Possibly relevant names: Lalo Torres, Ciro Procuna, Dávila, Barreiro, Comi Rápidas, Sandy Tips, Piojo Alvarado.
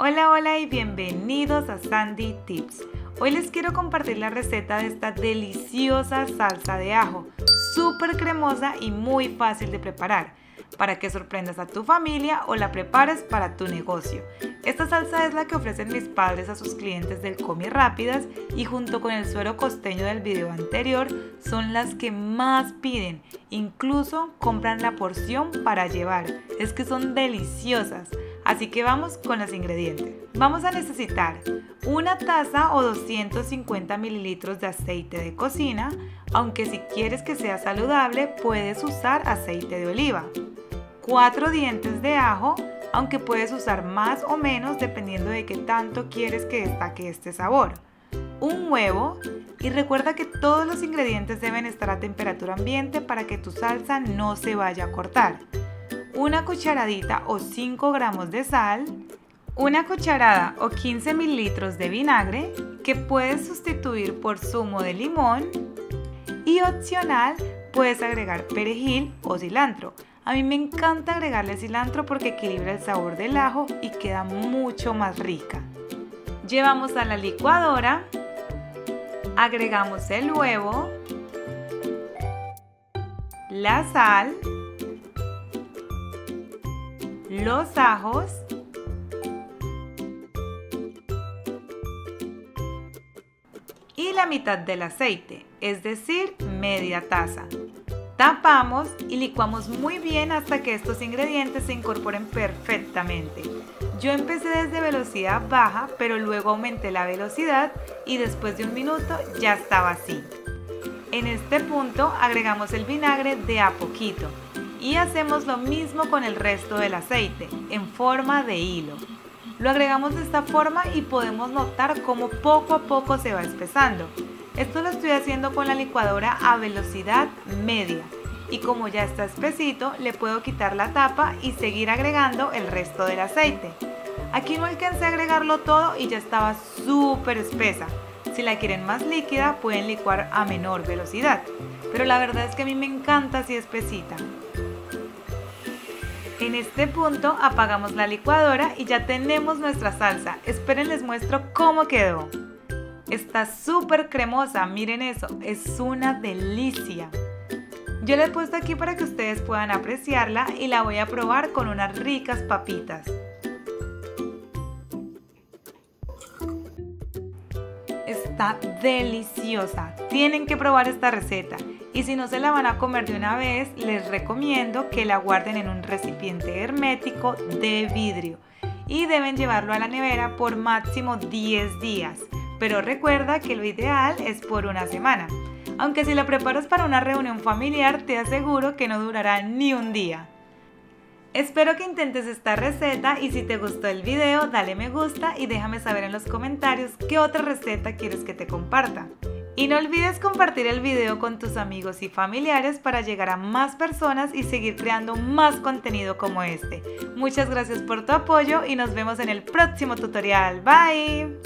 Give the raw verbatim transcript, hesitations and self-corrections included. Hola, hola y bienvenidos a Sandy Tips. Hoy les quiero compartir la receta de esta deliciosa salsa de ajo, súper cremosa y muy fácil de preparar, para que sorprendas a tu familia o la prepares para tu negocio. Esta salsa es la que ofrecen mis padres a sus clientes del Comi Rápidas y junto con el suero costeño del video anterior son las que más piden, incluso compran la porción para llevar, es que son deliciosas. Así que vamos con los ingredientes. Vamos a necesitar una taza o doscientos cincuenta mililitros de aceite de cocina, aunque si quieres que sea saludable puedes usar aceite de oliva. cuatro dientes de ajo, aunque puedes usar más o menos dependiendo de qué tanto quieres que destaque este sabor. Un huevo, y recuerda que todos los ingredientes deben estar a temperatura ambiente para que tu salsa no se vaya a cortar. Una cucharadita o cinco gramos de sal, una cucharada o quince mililitros de vinagre que puedes sustituir por zumo de limón y opcional puedes agregar perejil o cilantro. A mí me encanta agregarle cilantro porque equilibra el sabor del ajo y queda mucho más rica. Llevamos a la licuadora, agregamos el huevo, la sal, los ajos y la mitad del aceite, es decir, media taza. Tapamos y licuamos muy bien hasta que estos ingredientes se incorporen perfectamente. Yo empecé desde velocidad baja, pero luego aumenté la velocidad y después de un minuto ya estaba así. En este punto agregamos el vinagre de a poquito. Y hacemos lo mismo con el resto del aceite, en forma de hilo. Lo agregamos de esta forma y podemos notar cómo poco a poco se va espesando. Esto lo estoy haciendo con la licuadora a velocidad media. Y como ya está espesito, le puedo quitar la tapa y seguir agregando el resto del aceite. Aquí no alcancé a agregarlo todo y ya estaba súper espesa. Si la quieren más líquida, pueden licuar a menor velocidad. Pero la verdad es que a mí me encanta así espesita. En este punto apagamos la licuadora y ya tenemos nuestra salsa. Esperen, les muestro cómo quedó. Está súper cremosa, miren eso, es una delicia. Yo la he puesto aquí para que ustedes puedan apreciarla y la voy a probar con unas ricas papitas. Está deliciosa, tienen que probar esta receta. Y si no se la van a comer de una vez, les recomiendo que la guarden en un recipiente hermético de vidrio y deben llevarlo a la nevera por máximo diez días, pero recuerda que lo ideal es por una semana, aunque si la preparas para una reunión familiar te aseguro que no durará ni un día. Espero que intentes esta receta y si te gustó el video dale me gusta y déjame saber en los comentarios qué otra receta quieres que te comparta. Y no olvides compartir el video con tus amigos y familiares para llegar a más personas y seguir creando más contenido como este. Muchas gracias por tu apoyo y nos vemos en el próximo tutorial. Bye.